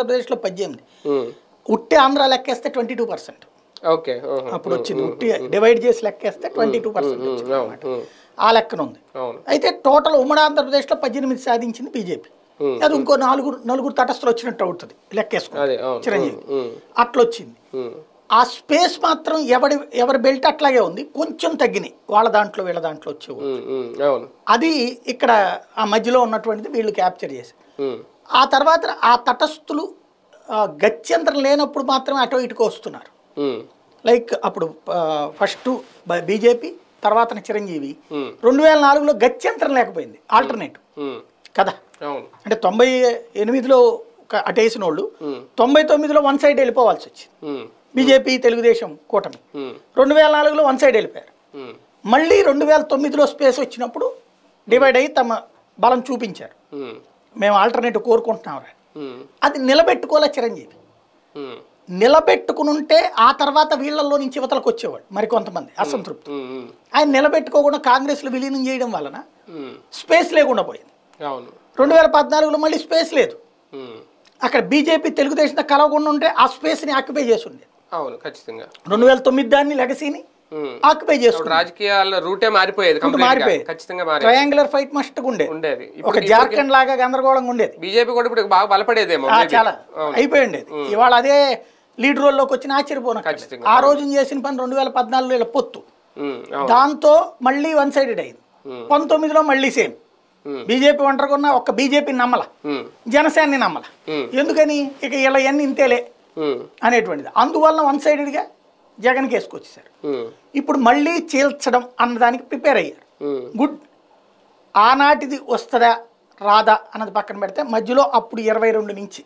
Utti Andhra lakkeste 22%. Okay. Divide Js lakkeste 22%. I think total Umada Andhra Pradesh lo 18 sadhinchindi BJP. Adu inko nalugu tatastro vachinattu avutadi lakkesuko Chiranjeevi atla vachindi. ఆ space మాత్రం ఎవర్ బెల్ట్ అట్లాగే ఉంది కొంచెం తగ్గిని వాళ్ళ దాంట్లో వీళ్ళ దాంట్లో వచ్చేవు అది ఇక్కడ ఆ మధ్యలో ఉన్నటువంటిది వీళ్ళు క్యాప్చర్ చేశారు ఆ తర్వాత ఆ తటస్థులు గత్యంతరం లేనప్పుడు మాత్రమే అటో ఇటుకు వస్తున్నారు లైక్ అప్పుడు ఫస్ట్ బీజేపీ తర్వాతన చిరంజీవి 2004 లో గత్యంతరం లేకపోయింది ఆల్టర్నేట్ కదా అంటే 98 లో అటేసినోళ్ళు 99 లో వన్ సైడ్ వెళ్ళిపోవాల్సి వచ్చింది BJP, Telugudesham, Kotami. 2004 లో one side వెళ్ళిపోయారు. మళ్ళీ 2009 లో స్పేస్ వచ్చినప్పుడు డివైడ్ అయ్యి తమ బలం చూపించారు. మేము ఆల్టర్నేటివ్ కోరుకుంటున్నామరా. అది నిలబెట్టుకోలే చిరంజీవి. నిలబెట్టుకునుంటే ఆ తర్వాత వీళ్ళల్లో నుంచి ఇవతలకు వచ్చేవాడు మరి కొంతమంది అసంతృప్తి. ఆయన నిలబెట్టుకోకుండా కాంగ్రెస్ లో విలీనం చేయడం వలన స్పేస్ లేకుండా పోయింది. 2014 లో మళ్ళీ స్పేస్ లేదు. అక్కడ BJP, Telugudesham కలవకుండా ఉంటే ఆ స్పేస్ ని ఆక్యుపై చేస్తుండే. అవును ఖచ్చితంగా 2009 దాన్ని లెగసీని ఆక్యుపై చేస్తున్నారు రాజకీయాల రూటే మారిపోయేది కంప్లీట్ ఖచ్చితంగా మారేది ట్రయాంగులర్ ఫైట్ మస్ట్ గుండే ఉండేది ఒక జార్ఖండ్ లాగా గందరగోళంగా ఉండేది BJP కూడా ఇప్పుడు బాగా బలపడేదేమో చాలా అయిపోయిండేది ఇవాల అదే లీడ్ రోల్ లోకి వచ్చిన ఆశ్చర్యపోన ఖచ్చితంగా ఆ రోజున చేసిన పని 2014 లో ఇలా పొత్తు దాంతో మళ్ళీ వన్ సైడెడ్ అయింది 19 లో మళ్ళీ సేమ్ BJP వంటరకున్న ఒక BJP నమ్మల జనసేనని నమ్మల ఎందుకని ఇక ఇలా ఎన్ని ఇంతేలే అనేటువంటిది అందువల్ల వన్ సైడెడ్గా జగన్ కేసుకొచ్చేసారు ఇప్పుడు మళ్ళీ చీల్చడం అన్నదానికి ప్రిపేర్ అయ్యారు గుడ్ ఆనాటిది వస్తుందా రాదా అన్నది పక్కన పెడితే మధ్యలో అప్పుడు 22 నుంచి